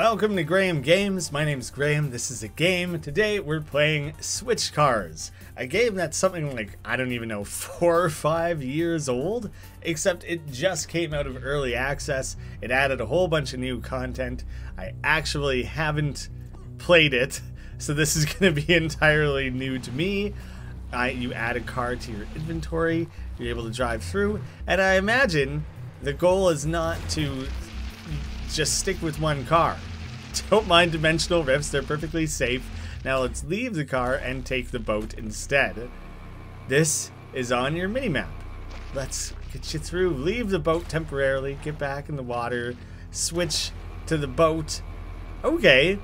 Welcome to Graeme Games. My name's Graeme. This is a game. Today we're playing Switchcars, a game that's something like, I don't even know, 4 or 5 years old, except it just came out of early access. It added a whole bunch of new content. I actually haven't played it, so this is going to be entirely new to me. You add a car to your inventory, you're able to drive through, and I imagine the goal is not to just stick with one car. Don't mind dimensional rifts, they're perfectly safe. Now let's leave the car and take the boat instead. This is on your minimap. Let's get you through. Leave the boat temporarily, get back in the water, switch to the boat. Okay,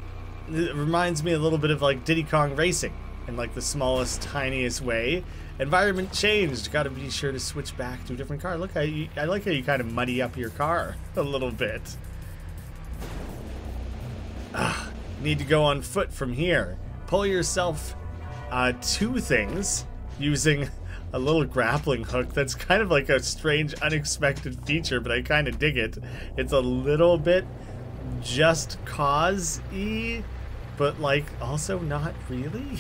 it reminds me a little bit of like Diddy Kong Racing in like the smallest, tiniest way. Environment changed, gotta be sure to switch back to a different car. Look, I like how you kind of muddy up your car a little bit. Need to go on foot from here. Pull yourself two things using a little grappling hook. That's kind of like a strange, unexpected feature, but I kind of dig it. It's a little bit Just Cause-y, but like also not really.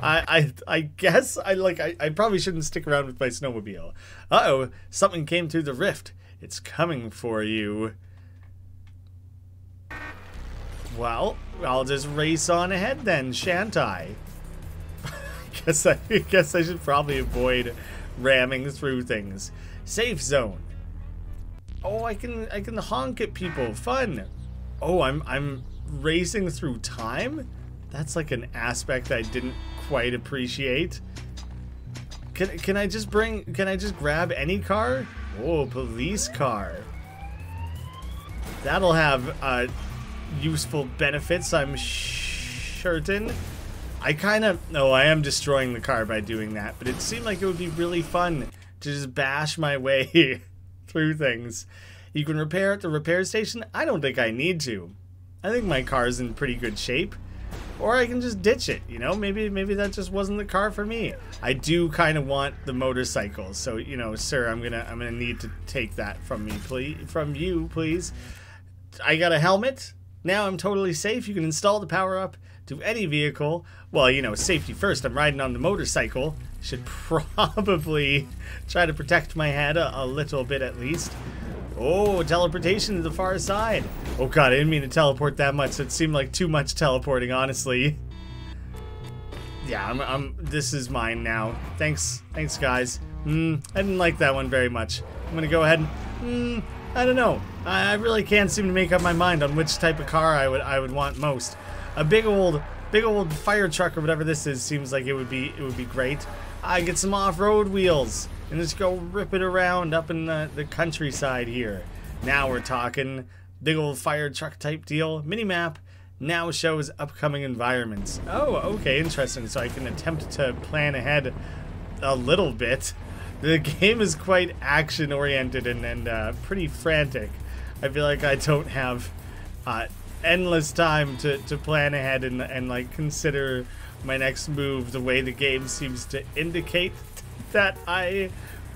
I guess I probably shouldn't stick around with my snowmobile. Uh-oh, something came through the rift. It's coming for you. Well, I'll just race on ahead then, shan't I? I guess I should probably avoid ramming through things. Safe zone. Oh, I can honk at people. Fun. Oh, I'm racing through time? That's like an aspect I didn't quite appreciate. Can I just grab any car? Oh, police car. That'll have useful benefits, I'm certain. I am destroying the car by doing that, but it seemed like it would be really fun to just bash my way through things. You can repair at the repair station. I don't think I need to. I think my car's in pretty good shape. Or I can just ditch it, you know? Maybe that just wasn't the car for me. I do kind of want the motorcycle, so, you know, sir, I'm gonna need to take that from me, please. From you, please. I got a helmet. Now I'm totally safe. You can install the power-up to any vehicle. Well, you know, safety first. I'm riding on the motorcycle. Should probably try to protect my head a little bit at least. Oh, teleportation to the far side. Oh god, I didn't mean to teleport that much. It seemed like too much teleporting, honestly. Yeah, this is mine now. Thanks guys. I didn't like that one very much. I'm gonna go ahead and... I don't know. I really can't seem to make up my mind on which type of car I would want most. A big old fire truck or whatever this is seems like it would be great. I get some off-road wheels and just go rip it around up in the countryside here. Now we're talking. Big old fire truck type deal. Minimap now shows upcoming environments. Oh, okay, interesting. So I can attempt to plan ahead a little bit. The game is quite action-oriented and pretty frantic. I feel like I don't have endless time to plan ahead and like consider my next move the way the game seems to indicate that I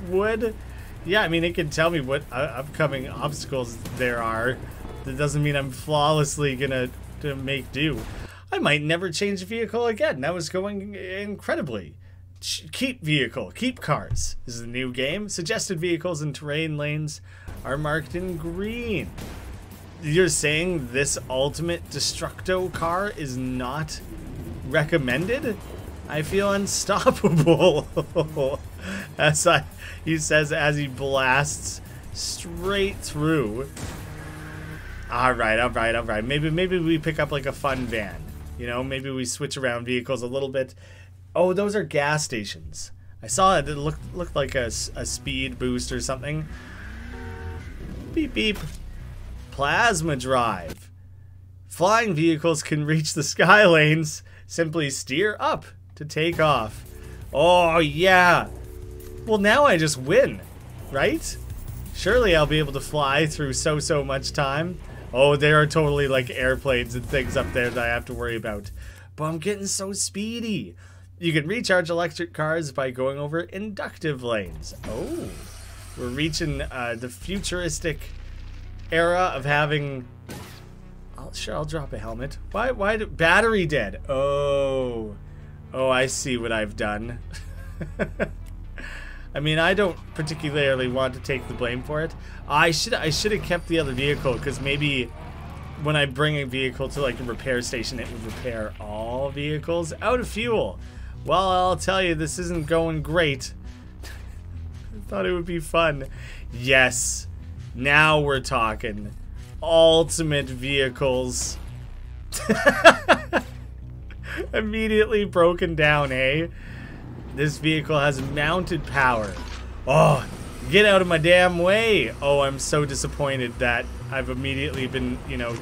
would. Yeah, I mean, it can tell me what upcoming obstacles there are. That doesn't mean I'm flawlessly gonna make do. I might never change a vehicle again. That was going incredibly. Keep cars. This is a new game. Suggested vehicles and terrain lanes are marked in green. You're saying this ultimate destructo car is not recommended? I feel unstoppable. He blasts straight through. All right. Maybe we pick up like a fun van. You know, maybe we switch around vehicles a little bit. Oh, those are gas stations. I saw it. It looked like a speed boost or something. Beep, beep. Plasma drive. Flying vehicles can reach the sky lanes. Simply steer up to take off. Oh, yeah. Well, now I just win, right? Surely I'll be able to fly through so much time. Oh, there are totally like airplanes and things up there that I have to worry about. But I'm getting so speedy. You can recharge electric cars by going over inductive lanes. Oh, we're reaching the futuristic era of having... Sure, I'll drop a helmet. Why do... Battery dead. Oh. Oh, I see what I've done. I mean, I don't particularly want to take the blame for it. I should have kept the other vehicle, because maybe when I bring a vehicle to, like, a repair station, it would repair all vehicles out of fuel. Well, I'll tell you, this isn't going great. I thought it would be fun. Yes. Now we're talking. Ultimate vehicles. Immediately broken down, eh? This vehicle has mounted power. Oh, get out of my damn way. Oh, I'm so disappointed that I've immediately been, you know,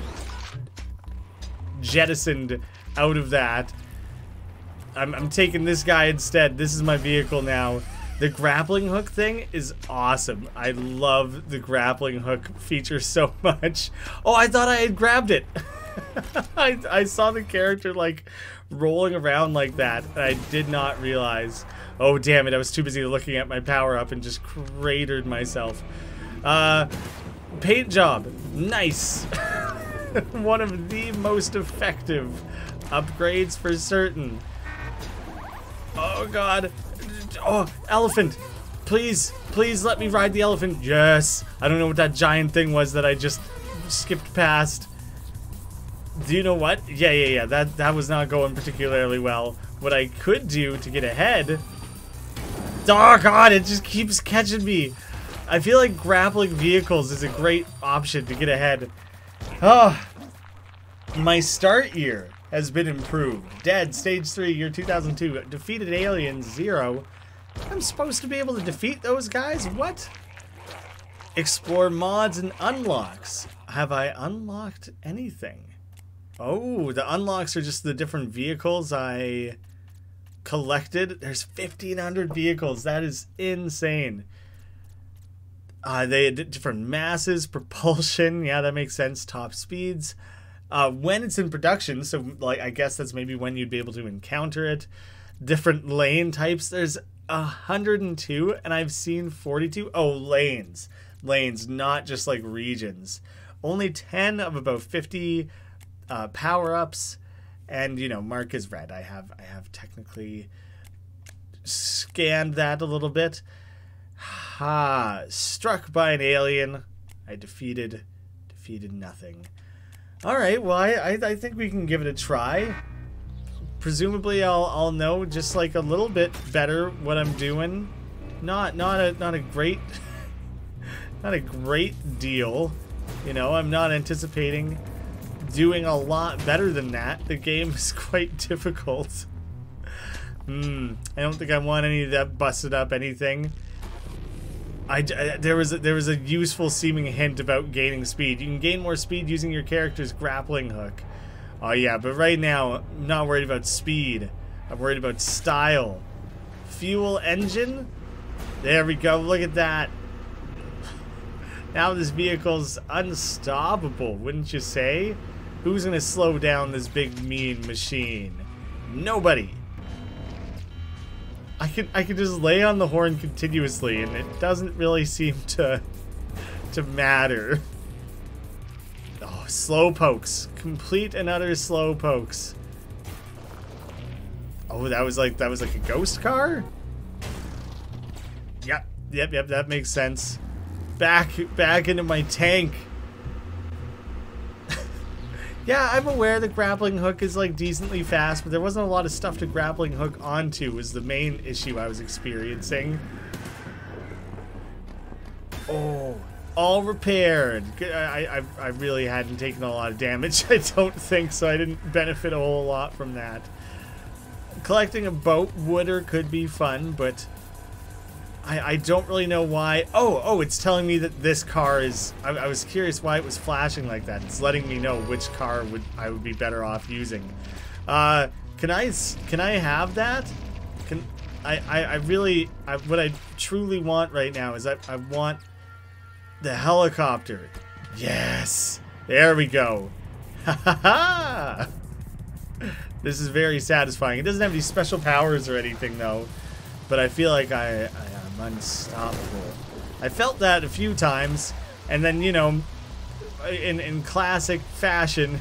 jettisoned out of that. I'm taking this guy instead. This is my vehicle now. The grappling hook thing is awesome. I love the grappling hook feature so much. Oh, I thought I had grabbed it. I saw the character, like, rolling around like that, and I did not realize. Oh, damn it. I was too busy looking at my power-up and just cratered myself. Paint job. Nice. One of the most effective upgrades for certain. Oh, God. Oh, elephant. Please, please let me ride the elephant. Yes. I don't know what that giant thing was that I just skipped past. Do you know what? Yeah. That was not going particularly well. What I could do to get ahead... Oh, God, it just keeps catching me. I feel like grappling vehicles is a great option to get ahead. Oh, my start year has been improved. Dead, stage 3, year 2002. Defeated aliens, 0. I'm supposed to be able to defeat those guys? What? Explore mods and unlocks. Have I unlocked anything? Oh, the unlocks are just the different vehicles I collected. There's 1,500 vehicles. That is insane. They had different masses, propulsion. Yeah, that makes sense. Top speeds. When it's in production, so, like, I guess that's maybe when you'd be able to encounter it. Different lane types. There's 102, and I've seen 42. Oh, lanes. Lanes, not just, like, regions. Only 10 of about 50... power-ups, and, you know, mark is red. I have technically scanned that a little bit. Ha! Struck by an alien. I defeated nothing. All right, well, I think we can give it a try. Presumably, I'll know just, like, a little bit better what I'm doing. Not a great deal. You know, I'm not anticipating doing a lot better than that. The game is quite difficult. I don't think I want any of that busted up anything. There was a useful seeming hint about gaining speed. You can gain more speed using your character's grappling hook. Oh yeah, but right now I'm not worried about speed. I'm worried about style. Fuel engine? There we go, look at that. Now this vehicle's unstoppable, wouldn't you say? Who's gonna slow down this big mean machine? Nobody. I can just lay on the horn continuously, and it doesn't really seem to matter. Oh, slow pokes. Complete and utter slow pokes. Oh, that was like a ghost car? Yep, that makes sense. Back into my tank. Yeah, I'm aware the grappling hook is, like, decently fast, but there wasn't a lot of stuff to grappling hook onto was the main issue I was experiencing. Oh, all repaired. I really hadn't taken a lot of damage, I don't think, so I didn't benefit a whole lot from that. Collecting a boat would or could be fun, but I don't really know why. Oh, it's telling me that this car is... I was curious why it was flashing like that. It's letting me know which car I would be better off using. Can I have that? What I truly want right now is I want the helicopter. Yes! There we go. Ha ha ha! This is very satisfying. It doesn't have any special powers or anything, though. But I feel like I am unstoppable. I felt that a few times, and then, you know, in classic fashion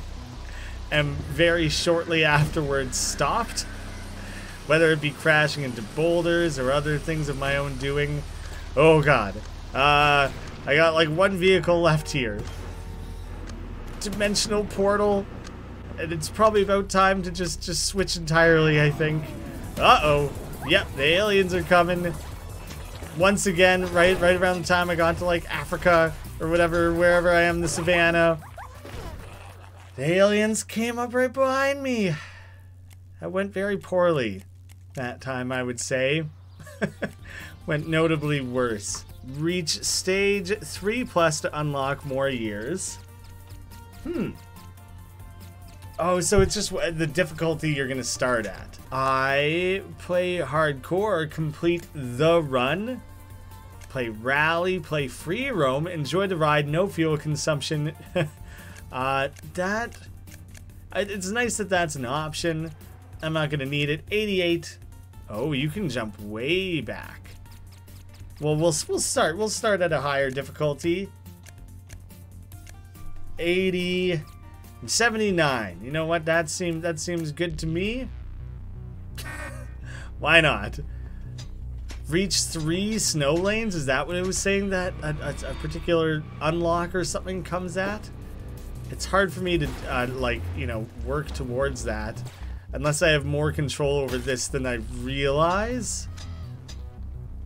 and very shortly afterwards stopped, whether it be crashing into boulders or other things of my own doing. Oh god. I got like one vehicle left here. Dimensional portal. And it's probably about time to just switch entirely, I think. Uh-oh. Yep, the aliens are coming. Once again, right around the time I got to like Africa or whatever, wherever I am, the savannah. The aliens came up right behind me. That went very poorly that time, I would say. Went notably worse. Reach stage 3+ to unlock more years. Oh, so it's just the difficulty you're gonna start at. I play hardcore, complete the run, play rally, play free roam, enjoy the ride, no fuel consumption. It's nice that that's an option. I'm not gonna need it. 88. Oh, you can jump way back. Well, we'll start at a higher difficulty. 80. 79. You know what? That seems good to me. Why not? Reach 3 snow lanes? Is that what it was saying that a particular unlock or something comes at? It's hard for me to like, you know, work towards that unless I have more control over this than I realize.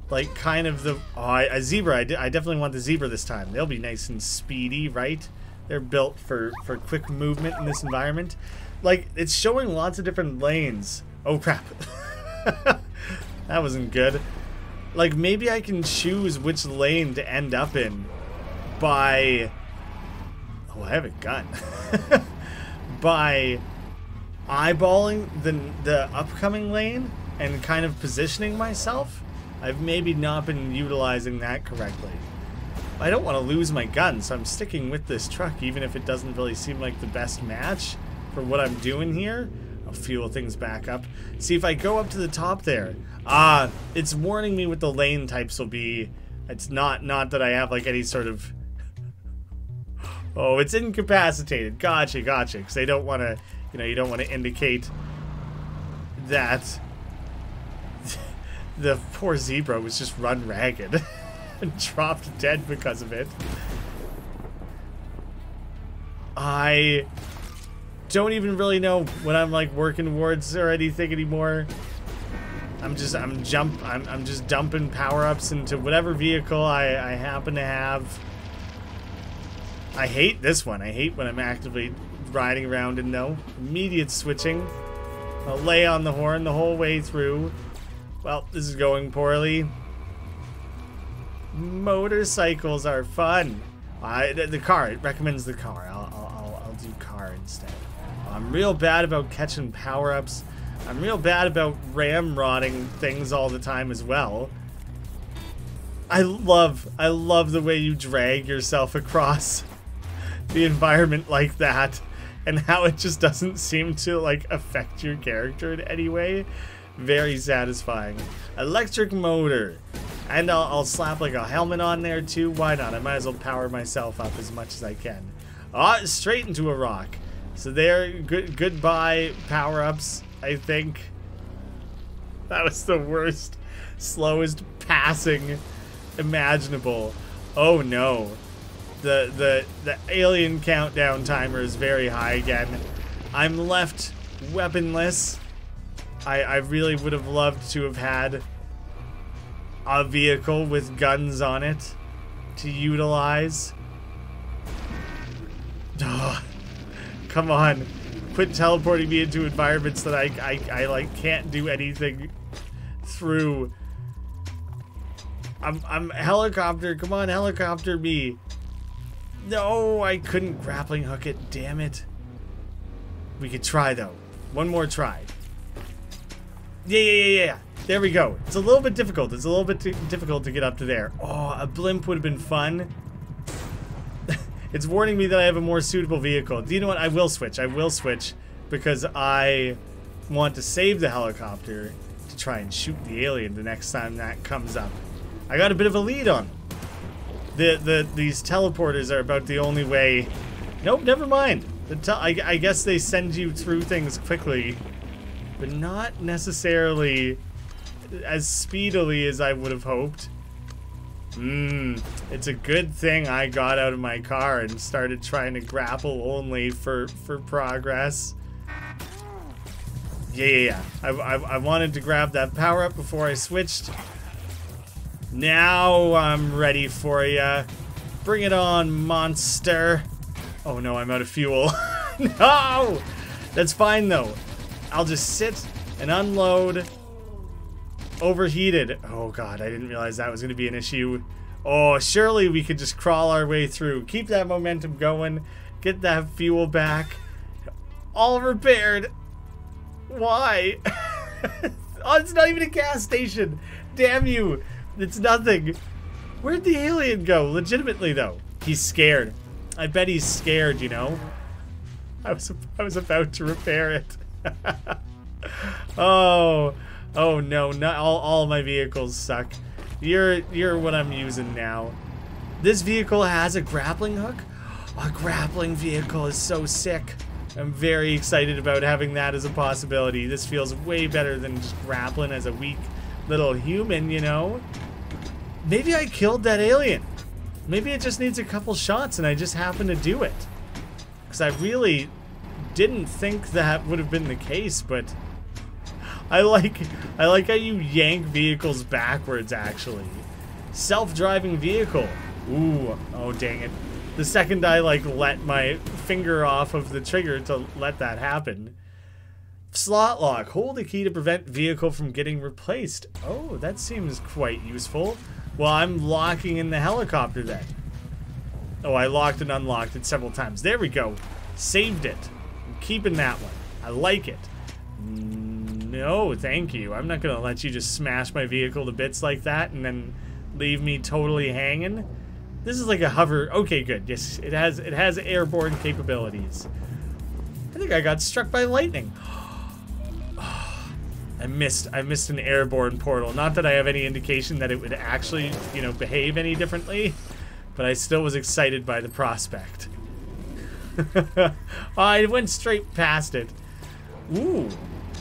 Like kind of the a zebra. I definitely want the zebra this time. They'll be nice and speedy, right? They're built for quick movement in this environment. Like, it's showing lots of different lanes. Oh, crap. That wasn't good. Like, maybe I can choose which lane to end up in by... Oh, I have a gun. By eyeballing the upcoming lane and kind of positioning myself. I've maybe not been utilizing that correctly. I don't want to lose my gun, so I'm sticking with this truck, even if it doesn't really seem like the best match for what I'm doing here. I'll fuel things back up. See, if I go up to the top there, it's warning me what the lane types will be. It's not that I have like any sort of... Oh, it's incapacitated. Gotcha. Because they don't want to, you know, you don't want to indicate that the poor zebra was just run ragged. And dropped dead because of it. I don't even really know when I'm like working towards or anything anymore. I'm just dumping power-ups into whatever vehicle I happen to have. I hate this one. I hate when I'm actively riding around and no immediate switching. I'll lay on the horn the whole way through. Well, this is going poorly. Motorcycles are fun. The car, it recommends the car. I'll do car instead. I'm real bad about catching power-ups. I'm real bad about ramrodding things all the time as well. I love the way you drag yourself across the environment like that and how it just doesn't seem to like affect your character in any way. Very satisfying. Electric motor. And I'll slap like a helmet on there too. Why not? I might as well power myself up as much as I can. Ah, straight into a rock. So there, goodbye power-ups, I think. That was the worst, slowest passing imaginable. Oh no. The alien countdown timer is very high again. I'm left weaponless. I really would have loved to have had a vehicle with guns on it to utilize. Oh, come on, quit teleporting me into environments that I like can't do anything through. I'm helicopter. Come on, helicopter me. No, I couldn't grappling hook it. Damn it. We could try though. One more try. Yeah. There we go. It's a little bit difficult. It's a little bit difficult to get up to there. Oh, a blimp would have been fun. It's warning me that I have a more suitable vehicle. Do you know what? I will switch because I want to save the helicopter to try and shoot the alien the next time that comes up. I got a bit of a lead on. These teleporters are about the only way Nope, never mind. I guess they send you through things quickly, but not necessarily as speedily as I would have hoped. It's a good thing I got out of my car and started trying to grapple only for progress. Yeah. I wanted to grab that power-up before I switched. Now I'm ready for ya. Bring it on, monster. Oh no, I'm out of fuel. No! That's fine though. I'll just sit and unload. Overheated. Oh god, I didn't realize that was going to be an issue. Oh, surely we could just crawl our way through. Keep that momentum going. Get that fuel back. All repaired. Why? Oh, it's not even a gas station. Damn you. It's nothing. Where'd the alien go? Legitimately though. He's scared. I bet he's scared, you know. I was about to repair it. Oh. Oh no, not all my vehicles suck. You're what I'm using now. This vehicle has a grappling hook? A grappling vehicle is so sick. I'm very excited about having that as a possibility. This feels way better than just grappling as a weak little human, you know? Maybe I killed that alien. Maybe it just needs a couple shots and I just happened to do it. Because I really didn't think that would have been the case, but... I like how you yank vehicles backwards, actually. Self-driving vehicle. Ooh, oh dang it. The second I, like, let my finger off of the trigger to let that happen. Slot lock. Hold the key to prevent vehicle from getting replaced. Oh, that seems quite useful. Well, I'm locking in the helicopter then. Oh, I locked and unlocked it several times. There we go. Saved it. I'm keeping that one. I like it. No, thank you. I'm not going to let you just smash my vehicle to bits like that and then leave me totally hanging. This is like a hover. Okay, good. Yes, it has airborne capabilities. I think I got struck by lightning. I missed an airborne portal. Not that I have any indication that it would actually, you know, behave any differently, but I still was excited by the prospect. I went straight past it. Ooh.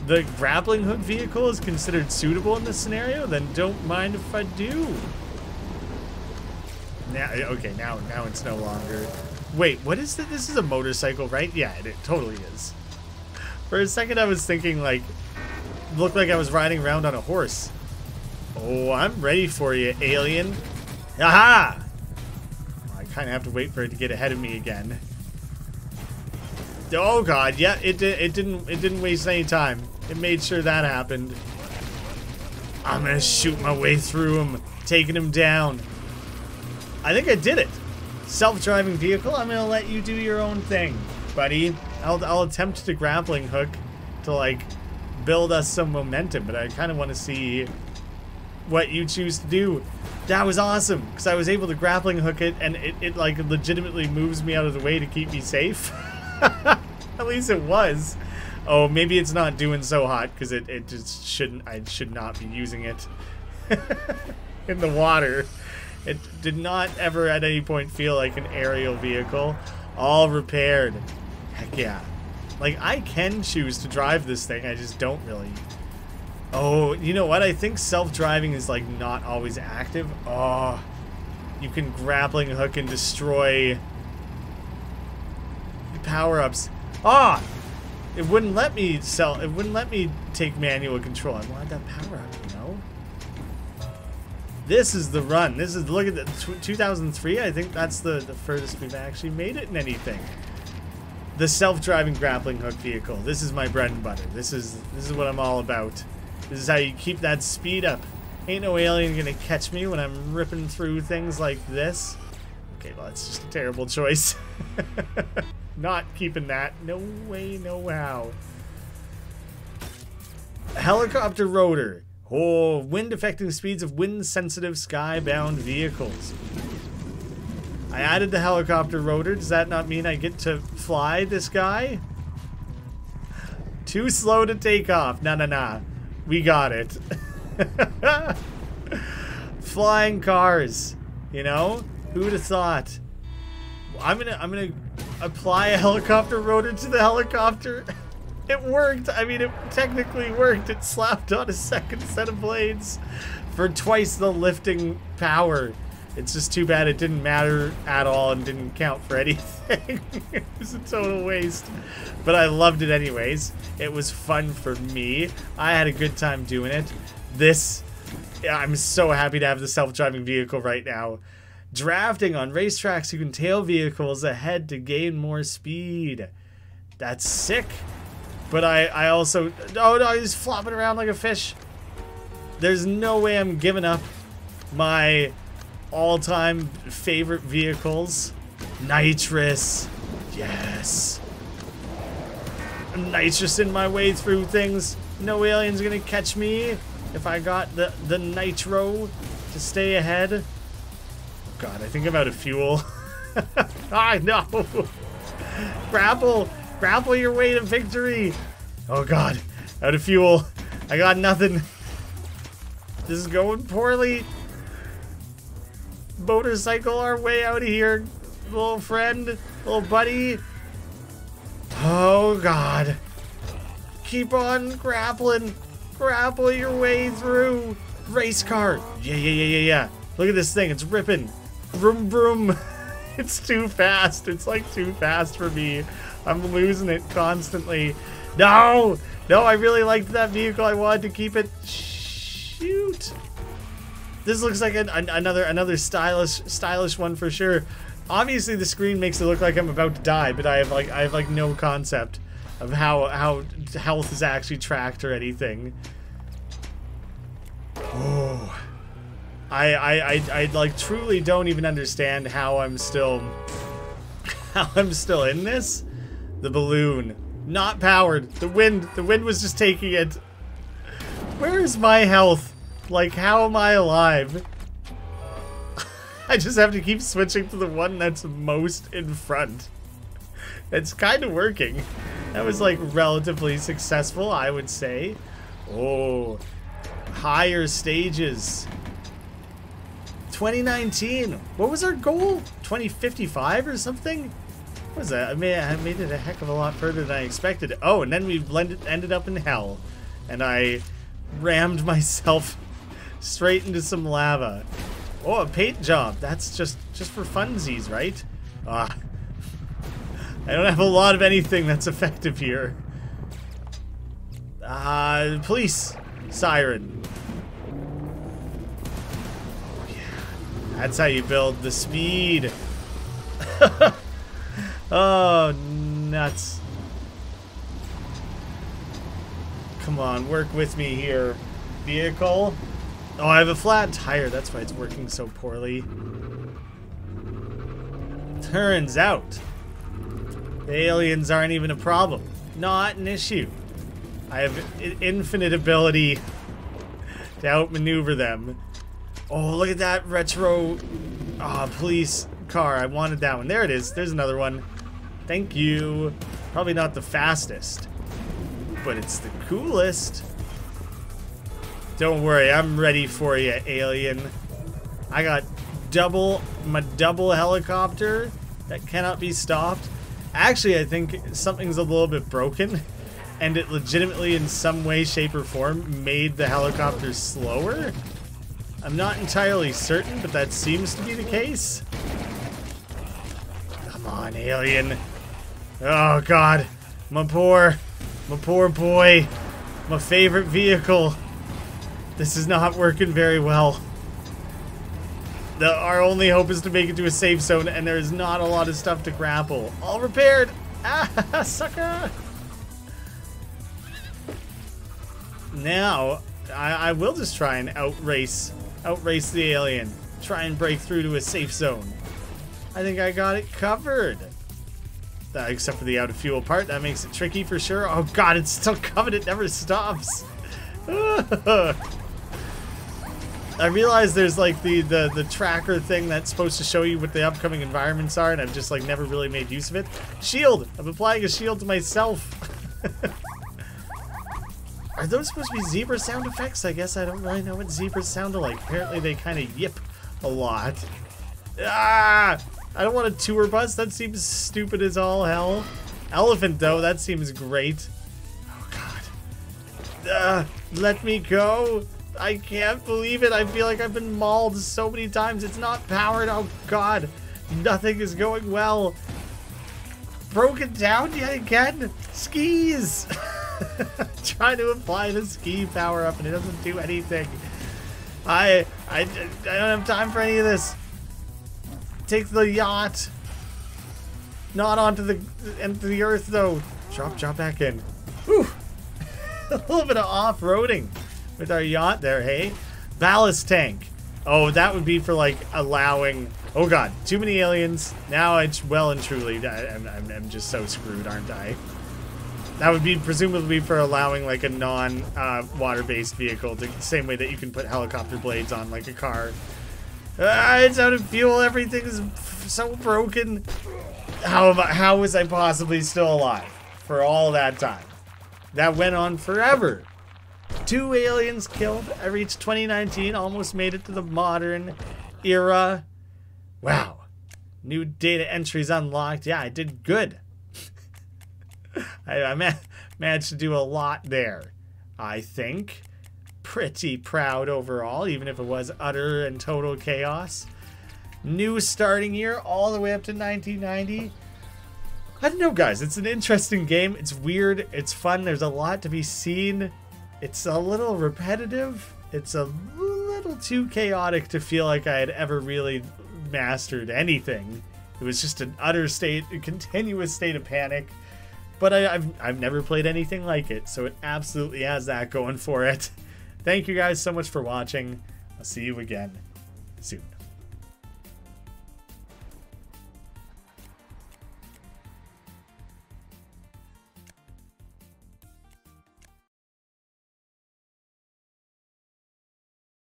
The grappling hook vehicle is considered suitable in this scenario, then don't mind if I do. Now, okay, now it's no longer. Wait, what is this? This is a motorcycle, right? Yeah, it totally is. For a second, I was thinking, like, looked like I was riding around on a horse. Oh, I'm ready for you, alien. Aha! I kind of have to wait for it to get ahead of me again. Oh god, yeah, it didn't waste any time. It made sure that happened. I'm gonna shoot my way through him, taking him down. I think I did it. Self-driving vehicle, I'm gonna let you do your own thing, buddy. I'll attempt the grappling hook to, like, build us some momentum, but I kind of want to see what you choose to do. That was awesome, because I was able to grappling hook it, and it like, legitimately moves me out of the way to keep me safe. At least it was. Oh, maybe it's not doing so hot because it just shouldn't. I should not be using it in the water. It did not ever at any point feel like an aerial vehicle. All repaired. Heck yeah. Like, I can choose to drive this thing. I just don't really. Oh, you know what? I think self-driving is, like, not always active. Oh, you can grappling hook and destroy... power-ups. Ah! It wouldn't let me sell. It wouldn't let me take manual control. I wanted that power-up, you know? This is the run. This is, look at the 2003. I think that's the furthest we've actually made it in anything. The self-driving grappling hook vehicle. This is my bread and butter. This is what I'm all about. This is how you keep that speed up. Ain't no alien gonna catch me when I'm ripping through things like this. Okay, well, that's just a terrible choice. Not keeping that. No way, no how. Helicopter rotor. Oh, wind affecting speeds of wind-sensitive sky-bound vehicles. I added the helicopter rotor. Does that not mean I get to fly this guy? Too slow to take off. Nah, nah, nah. We got it. Flying cars. You know? Who'd have thought? I'm gonna apply a helicopter rotor to the helicopter. It worked. I mean, it technically worked. It slapped on a second set of blades for twice the lifting power. It's just too bad it didn't matter at all and didn't count for anything. It was a total waste. But I loved it anyways. It was fun for me. I had a good time doing it. This, I'm so happy to have the self-driving vehicle right now. Drafting on racetracks, you can tail vehicles ahead to gain more speed. That's sick. But I also... Oh no, he's flopping around like a fish. There's no way I'm giving up my all-time favorite vehicles. Nitrous. Yes. Nitrous in my way through things. No alien's gonna catch me if I got the nitro to stay ahead. God, I think I'm out of fuel. I know. Grapple. Grapple your way to victory. Oh God, out of fuel. I got nothing. This is going poorly. Motorcycle our way out of here, little friend, little buddy. Oh God. Keep on grappling. Grapple your way through. Race car. Yeah. Look at this thing, it's ripping. Vroom, vroom. It's too fast. It's like too fast for me. I'm losing it constantly. No! No, I really liked that vehicle. I wanted to keep it. Shoot. This looks like another stylish one for sure. Obviously the screen makes it look like I'm about to die, but I have like no concept of how health is actually tracked or anything. Oh. I like truly don't even understand how I'm still in this. The balloon, not powered. The wind was just taking it. Where is my health? Like, how am I alive? I just have to keep switching to the one that's most in front. It's kind of working. That was like relatively successful, I would say. Oh, higher stages. 2019. What was our goal? 2055 or something? What was that? I made it a heck of a lot further than I expected. Oh, and then we ended up in hell, and I rammed myself straight into some lava. Oh, a paint job. That's just for funsies, right? Ah, I don't have a lot of anything that's effective here. Police siren. That's how you build the speed. Oh, nuts. Come on, work with me here, vehicle. Oh, I have a flat tire. That's why it's working so poorly. Turns out, the aliens aren't even a problem. Not an issue. I have infinite ability to outmaneuver them. Oh, look at that retro police car. I wanted that one. There it is. There's another one. Thank you. Probably not the fastest, but it's the coolest. Don't worry. I'm ready for you, alien. I got my double helicopter that cannot be stopped. Actually, I think something's a little bit broken, and it legitimately in some way, shape, or form made the helicopter slower. I'm not entirely certain, but that seems to be the case. Come on, alien. Oh, God. My poor boy. My favorite vehicle. This is not working very well. Our only hope is to make it to a safe zone, and there is not a lot of stuff to grapple. All repaired. Ah, sucker. Now, I will just try and outrace the alien. Try and break through to a safe zone. I think I got it covered. Except for the out of fuel part. That makes it tricky for sure. Oh God, it's still covered. It never stops. I realize there's like the tracker thing that's supposed to show you what the upcoming environments are, and I've just like never really made use of it. Shield! I'm applying a shield to myself. Are those supposed to be zebra sound effects? I guess I don't really know what zebras sound like. Apparently they kind of yip a lot. Ah! I don't want a tour bus. That seems stupid as all hell. Elephant, though, that seems great. Oh, God. Let me go. I can't believe it. I feel like I've been mauled so many times. It's not powered. Oh, God. Nothing is going well. Broken down yet again. Skis. Trying to apply the ski power up and it doesn't do anything. I don't have time for any of this. Take the yacht. Not onto the earth though. Drop back in. Whew. A little bit of off-roading with our yacht there, hey? Ballast tank. Oh, that would be for like allowing... Oh God, too many aliens. Now it's well and truly... I'm just so screwed, aren't I? That would be presumably for allowing like a non-water-based vehicle, the same way that you can put helicopter blades on like a car. It's out of fuel. Everything is so broken. How was I possibly still alive for all that time? That went on forever. 2 aliens killed. I reached 2019. Almost made it to the modern era. Wow. New data entries unlocked. Yeah, I did good. I managed to do a lot there, I think. Pretty proud overall, even if it was utter and total chaos. New starting year all the way up to 1990. I don't know, guys. It's an interesting game. It's weird. It's fun. There's a lot to be seen. It's a little repetitive. It's a little too chaotic to feel like I had ever really mastered anything. It was just an utter state, a continuous state of panic. But I've never played anything like it, so it absolutely has that going for it. Thank you guys so much for watching. I'll see you again soon.